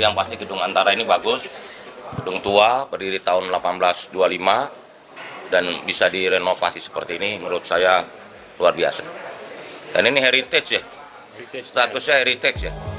Yang pasti gedung Antara ini bagus, gedung tua, berdiri tahun 1825 dan bisa direnovasi seperti ini menurut saya luar biasa. Dan ini heritage ya, statusnya heritage ya.